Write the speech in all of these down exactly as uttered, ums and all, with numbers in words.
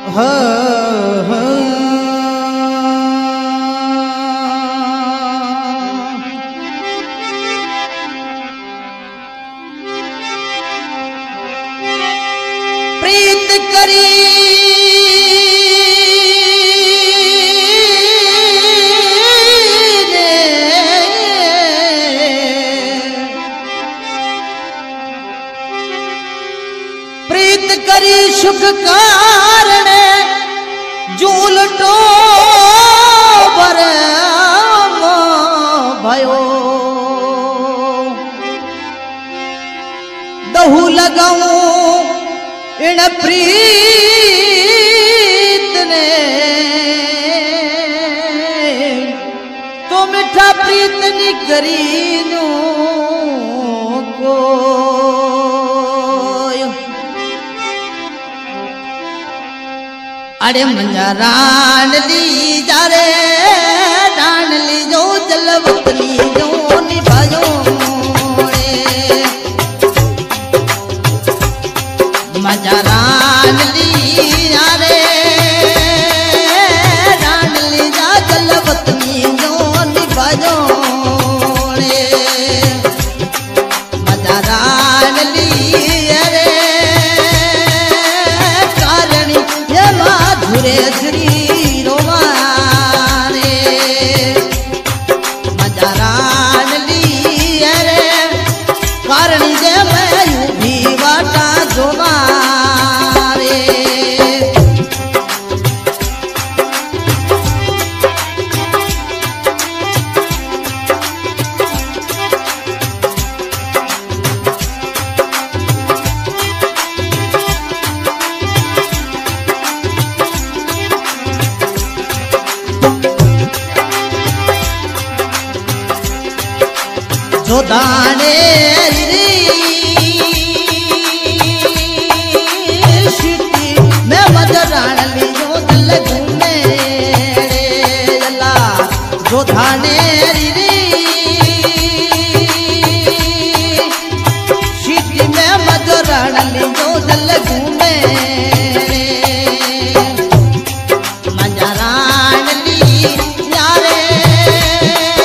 प्रीत करी करी सुख कारण झूल टो बर भयो दहू लगाऊं इन प्रीत ने तो मिठा प्रीत नी करी अरे मंजा रान ली जा रे रान ली जो जलवतली जो निभायो मजा रान ली जा रे रान ली जा जलवतली जो निभायो मजा रान ली दाने मैं मदरान ली जो दिल घूमे जो धाने शीटी में मदरान ली जो दिल घूमे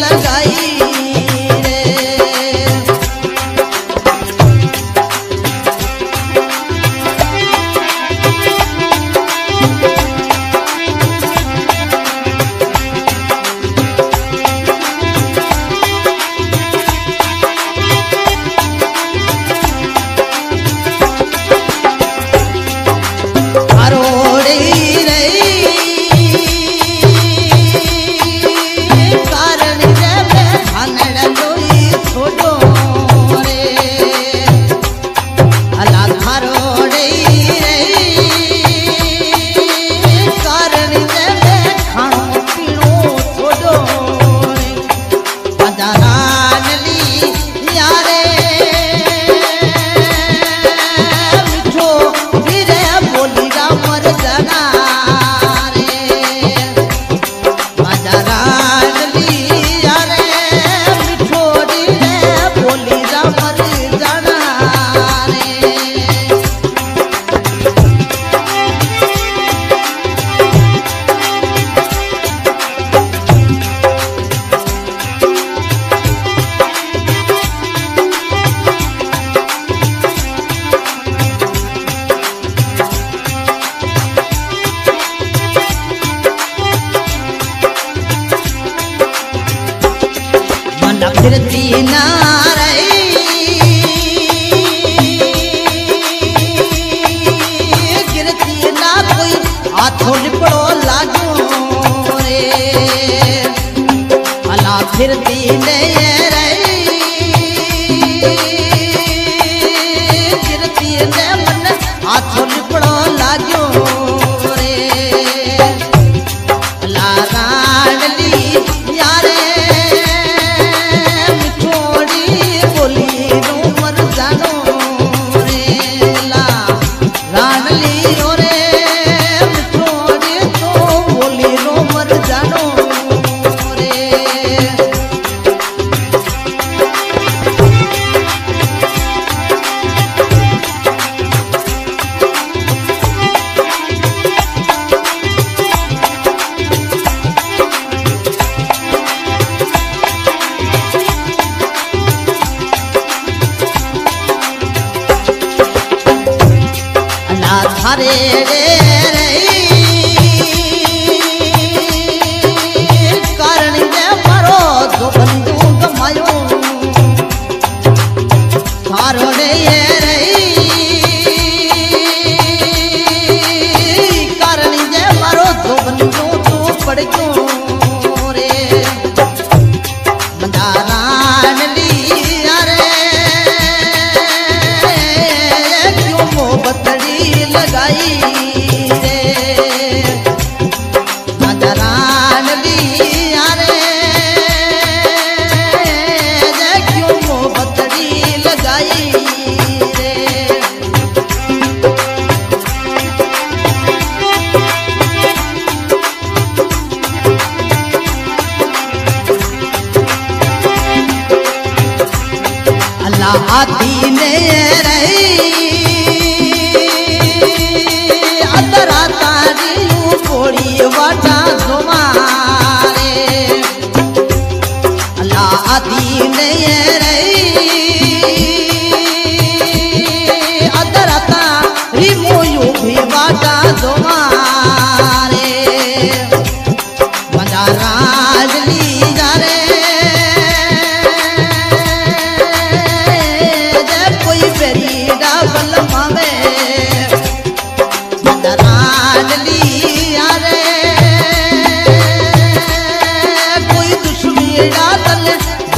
लगाई रे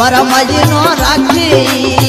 पर मजनो राखी।